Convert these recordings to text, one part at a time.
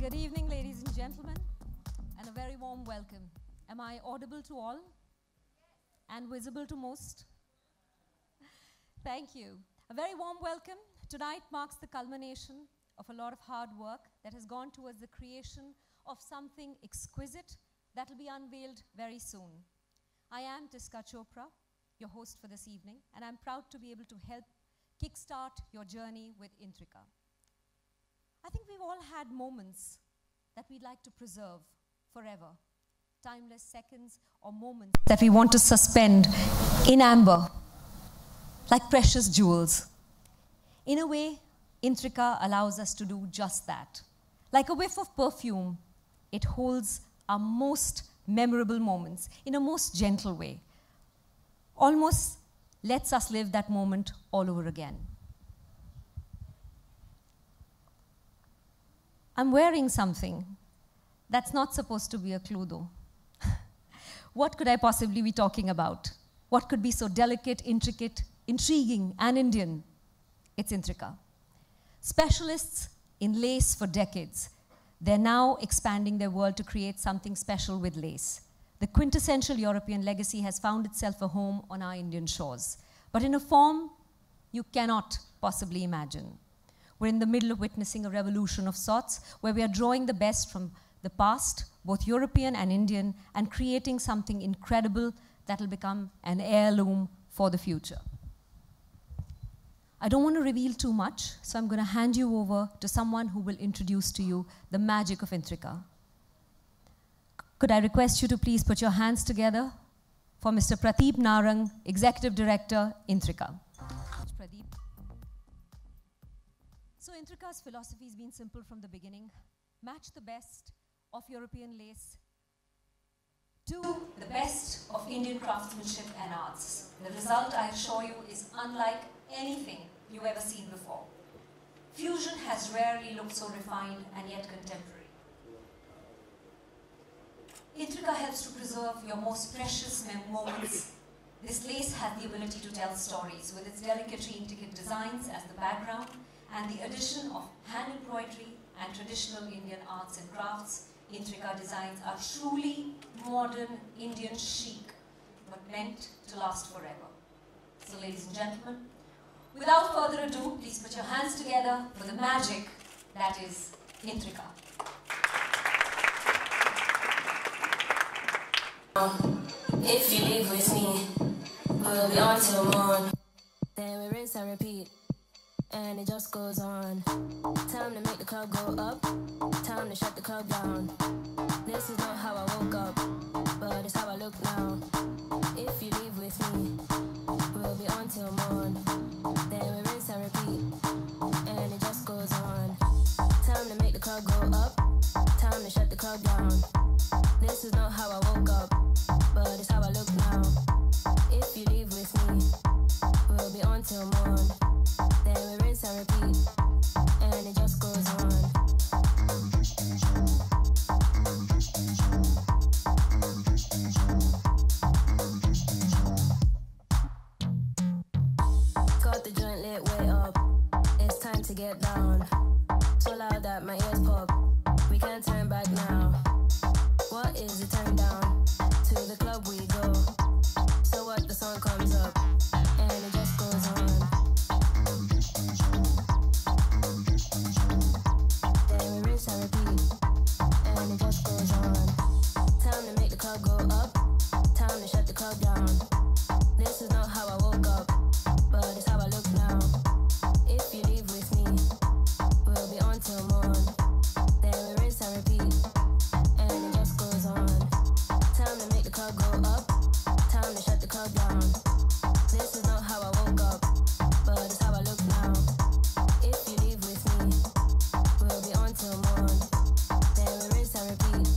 Good evening, ladies and gentlemen, and a very warm welcome. Am I audible to all? And visible to most? Thank you. A very warm welcome. Tonight marks the culmination of a lot of hard work that has gone towards the creation of something exquisite that will be unveiled very soon. I am Tiska Chopra, your host for this evening, and I'm proud to be able to help kickstart your journey with Intrika. I think we've all had moments that we'd like to preserve forever. Timeless seconds or moments that we want to suspend in amber, like precious jewels. In a way, Intrika allows us to do just that. Like a whiff of perfume, it holds our most memorable moments in a most gentle way. Almost lets us live that moment all over again. I'm wearing something that's not supposed to be a clue, though. What could I possibly be talking about? What could be so delicate, intricate, intriguing, and Indian? It's Intrika. Specialists in lace for decades. They're now expanding their world to create something special with lace. The quintessential European legacy has found itself a home on our Indian shores, but in a form you cannot possibly imagine. We're in the middle of witnessing a revolution of sorts where we are drawing the best from the past, both European and Indian, and creating something incredible that will become an heirloom for the future. I don't want to reveal too much, so I'm going to hand you over to someone who will introduce to you the magic of Intrika. Could I request you to please put your hands together for Mr. Pradeep Narang, Executive Director, Intrika. Pradeep. So Intrika's philosophy has been simple from the beginning. Match the best of European lace to the best of Indian craftsmanship and arts. The result, I assure you, is unlike anything you've ever seen before. Fusion has rarely looked so refined and yet contemporary. Intrika helps to preserve your most precious moments. This lace has the ability to tell stories with its delicately intricate designs as the background, and the addition of hand embroidery and traditional Indian arts and crafts. Intrika designs are truly modern Indian chic, but meant to last forever. So ladies and gentlemen, without further ado, please put your hands together for the magic that is Intrika. If you live with me, we'll be on till morn. Then we rinse and repeat. And it just goes on. Time to make the club go up. Time to shut the club down. This is not how I woke up, but it's how I look now. If you leave with me, we'll be on till morn. Then we rinse and repeat. And it just goes on. Time to make the club go up. Time to shut the club down. This is not how I woke up, but it's how I look now. If you leave with me, we'll be on till morn. Then we rinse and repeat, and it just goes on. and what goes on. Time to make the club go up, time to shut the club down. This is not how I woke up, but it's how I look now. If you leave with me, we'll be on till morn. Then we rinse and repeat, and it just goes on. Time to make the club go up, time to shut the club down. This is not how I woke up, but it's how I look now. If you leave with me, we'll be on till morn. Then we rinse and repeat,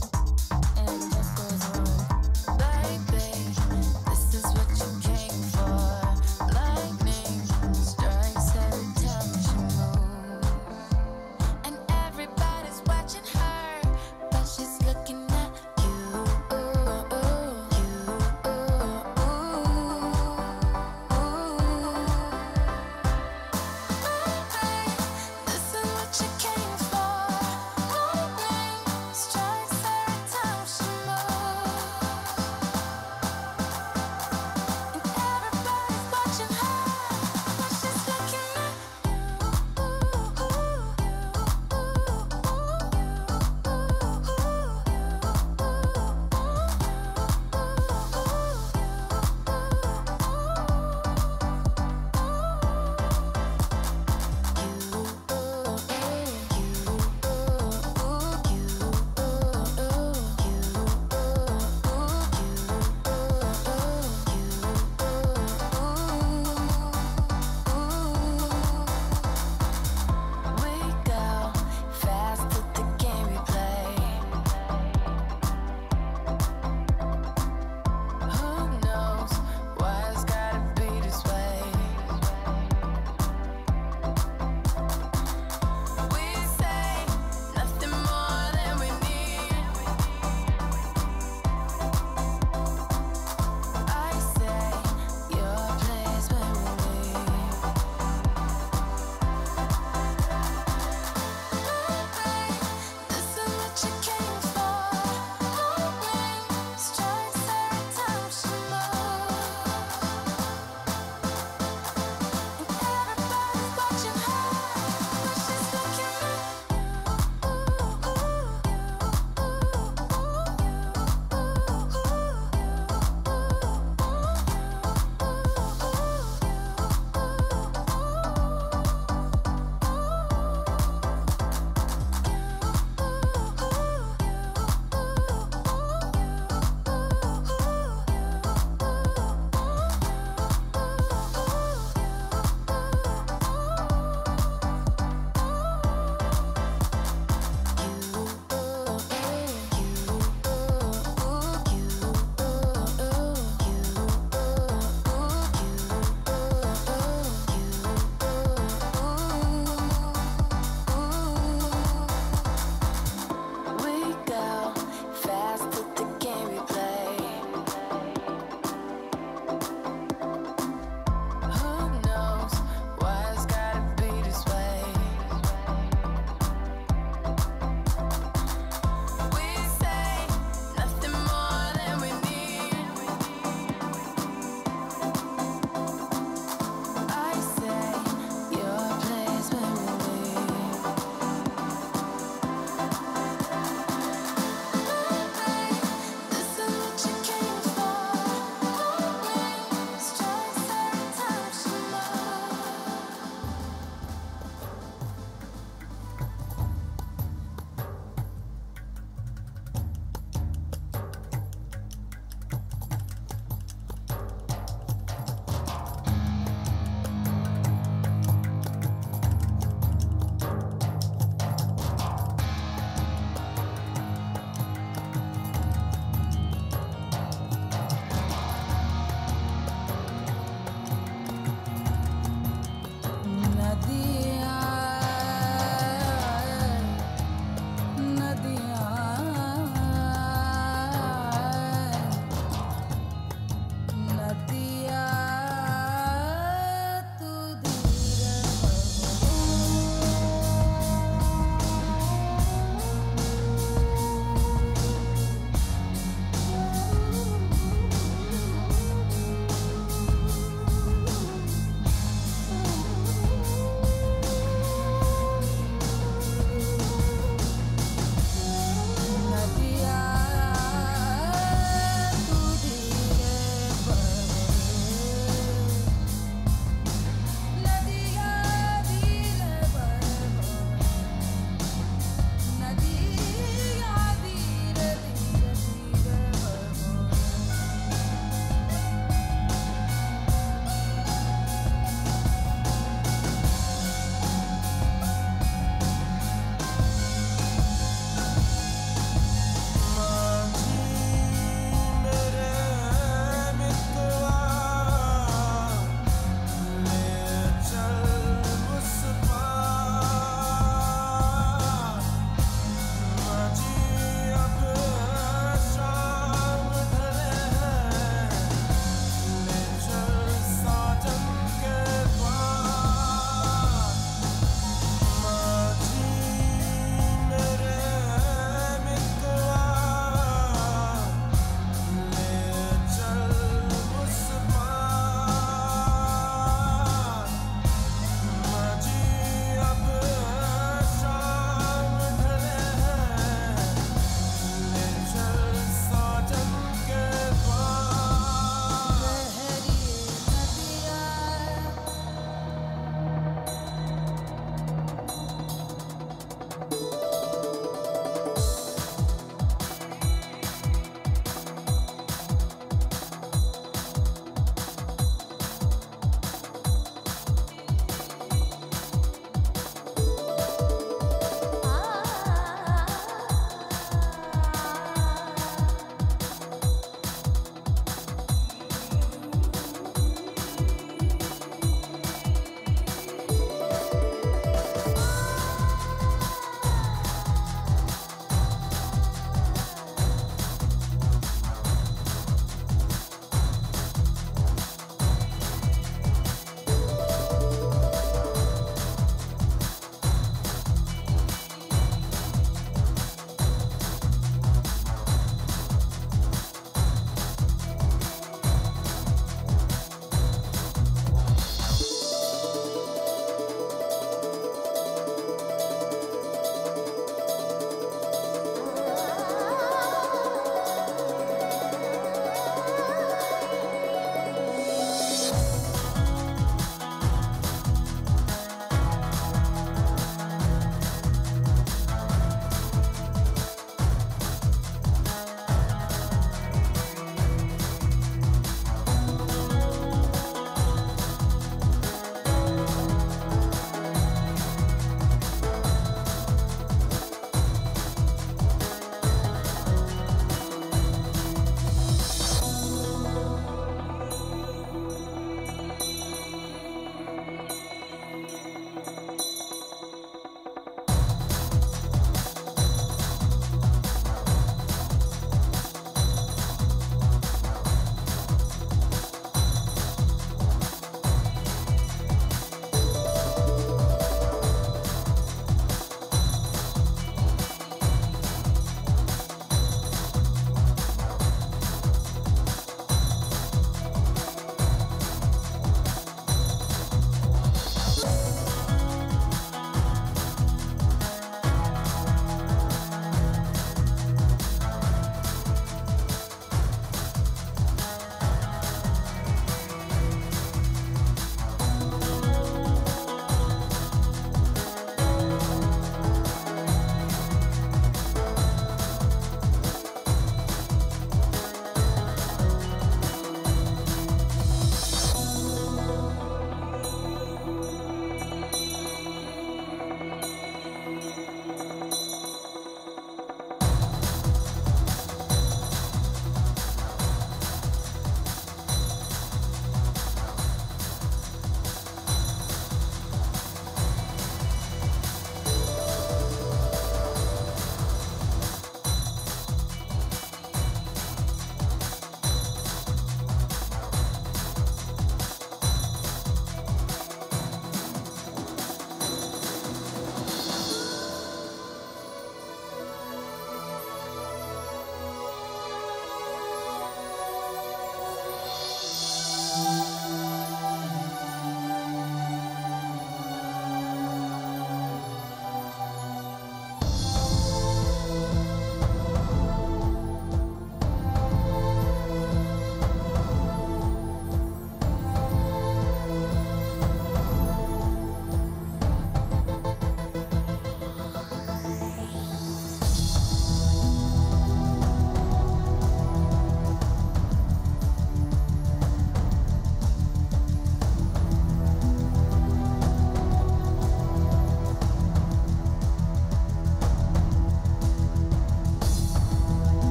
and it just goes on.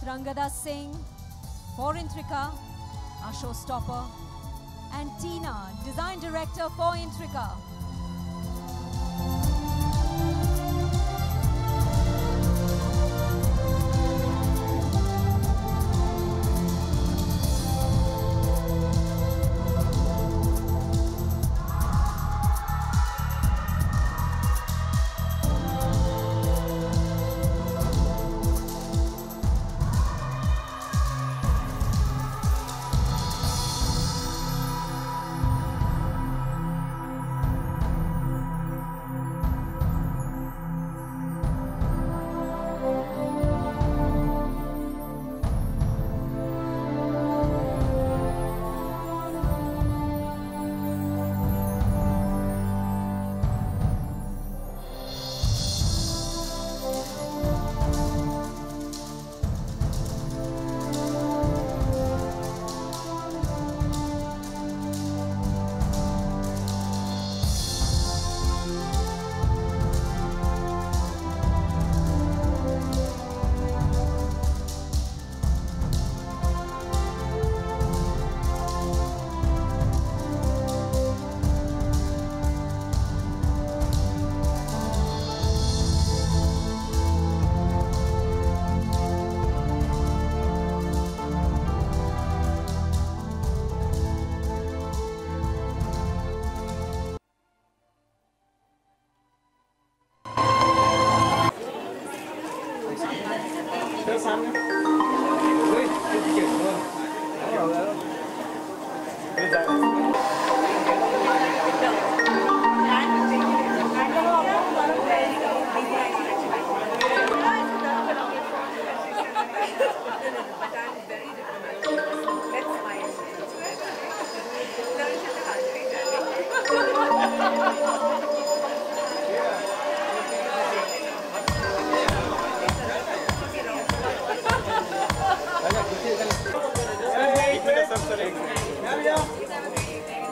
with Rangada Singh, for Intrika, our showstopper, and Tina, design director for Intrika.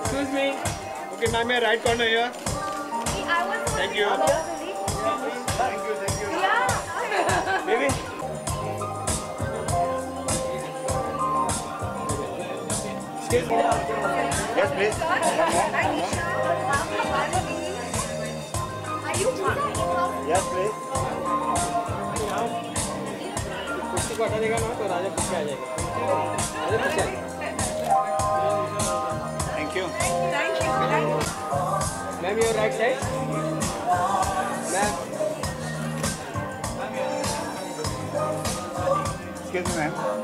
Excuse me. Okay, ma'am, right corner here. Thank you. Thank you, thank you. Yeah. Baby. Excuse me. Yes, please. Are you talking? Yes, please. कुछ बात आएगा ना तो राजा कुछ आएगा. राजा कुछ आएगा. Thank you, thank you. Ma'am, your right side. Ma'am. Excuse me, ma'am.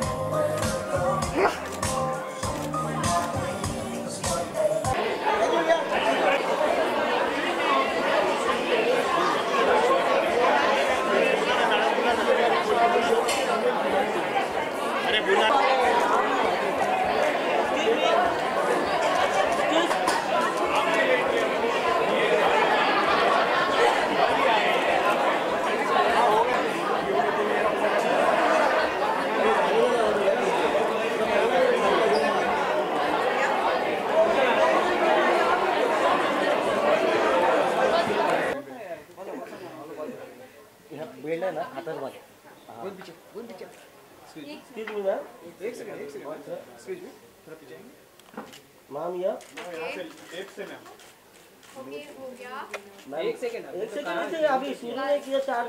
Ma'am या एक से मैम हो गया एक सेकंड से अभी शुरू नहीं किया चार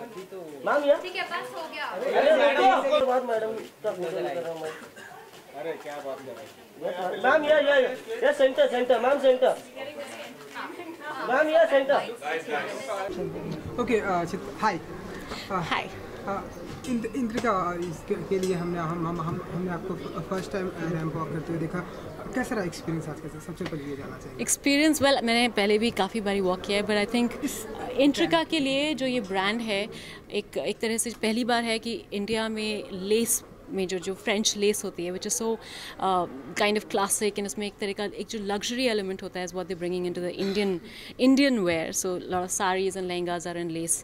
मैम या ठीक है बस हो गया. अरे मैडम के बाद मैडम का फोटो कर रहा हूं मैं. अरे क्या बात कर मैम या ये सेंटर मैम सेंटर मैम या centre. Okay hi hi. Indrika इसके लिए हमने आपको फर्स्ट टाइम रैंप वॉक करते हुए देखा. कैसा रहा एक्सपीरियंस आज का? सबसे पहले ये जाना चाहिए एक्सपीरियंस. वेल मैंने पहले भी काफ़ी बारी वॉक किया है बट आई थिंक इंट्रिका के लिए जो ये ब्रांड है एक तरह से पहली बार है कि इंडिया में लेस में जो फ्रेंच लेस होती है which is so kind of classic and उसमें एक तरह का एक जो लग्जरी एलिमेंट होता है is what they bringing into the Indian wear. So lot of saris and lehengas are in lace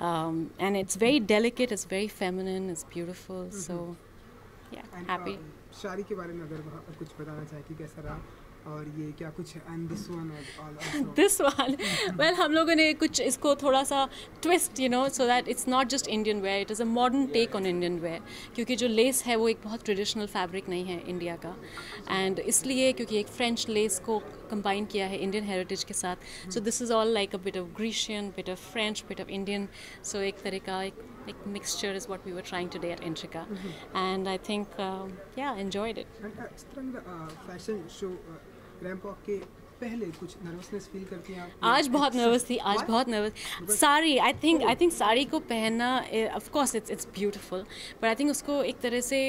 and it's very delicate, it's very feminine, it's beautiful. So yeah happy. Sari के बारे में अगर कुछ बताना चाहे कि कैसा रहा और ये क्या कुछ and this one also. This one, well हम लोगों ने कुछ इसको थोड़ा सा twist you know so that it's not just Indian wear, it is a modern take on Indian wear क्योंकि जो lace है वो एक बहुत traditional fabric नहीं है इंडिया का and इसलिए क्योंकि एक French lace को combine किया है Indian heritage के साथ so this is all like a bit of Grecian, bit of French, bit of Indian so एक तरह का एक mixture is what we were trying today at Intrika and I think yeah enjoyed it. इस तरह का fashion show ramp walk के पहले कुछ नर्वसनेस फील करती हैं? आज बहुत नर्वस थी, आज बहुत nervous. Sari I think sari को पहनना of course it's beautiful but I think उसको एक तरह से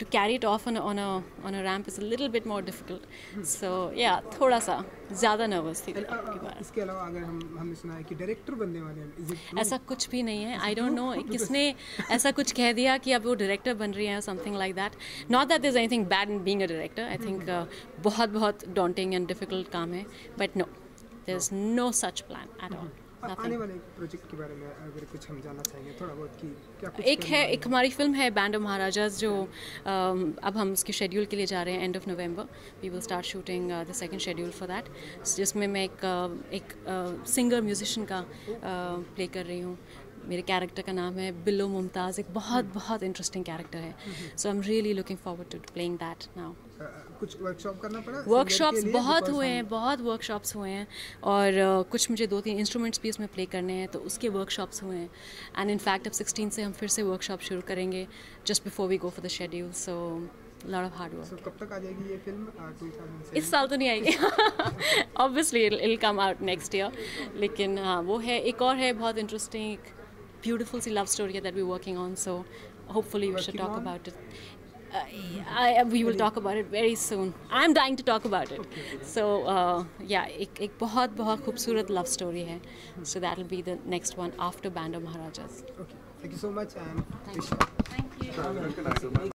to carry it off on a ramp is a little bit more difficult so yeah थोड़ा सा ज़्यादा नर्वस थी. इसके अलावा अगर हमने सुना है कि डायरेक्टर बनने वाले हैं, ऐसा कुछ भी नहीं है. आई डोंट नो किसने ऐसा कुछ कह दिया कि अब वो डायरेक्टर बन रही हैं something like that. Not that there is anything bad in being a director. I think बहुत बहुत डॉन्टिंग एंड डिफिकल्ट काम है but no there is no such plan at all. आने वाले प्रोजेक्ट के बारे में अगर कुछ हम जानना चाहेंगे थोड़ा बहुत कि क्या कुछ एक हमारी फिल्म है बैंड ऑफ महाराजाज जो अब हम उसके शेड्यूल के लिए जा रहे हैं. End of November we will start shooting the second schedule for that जिसमें मैं एक सिंगर म्यूजिशियन का प्ले कर रही हूँ. मेरे कैरेक्टर का नाम है बिलो मुमताज़. एक बहुत बहुत इंटरेस्टिंग कैरेक्टर है so I am really looking forward to playing that now. कुछ वर्कशॉप करना पड़ा? वर्कशॉप्स बहुत हुए हैं, बहुत वर्कशॉप्स हुए हैं और कुछ मुझे 2-3 इंस्ट्रूमेंट्स भी इसमें प्ले करने हैं तो उसके वर्कशॉप्स हुए हैं. एंड इनफैक्ट अब 16 से हम फिर से वर्कशॉप शुरू करेंगे just before we go for the schedule so lot of hard work. So कब तक आ जाएगी ये फिल्म? इस साल तो नहीं आएगी obviously, it come out next year. लेकिन हाँ वो है, एक और है बहुत interesting beautiful love story that we're working on so hopefully we should talk about it. We will talk about it very soon. I'm dying to talk about it. So yeah ek bahut bahut khoobsurat love story hai so that will be the next one after Band of Maharajas. Okay, thank you so much and thank you.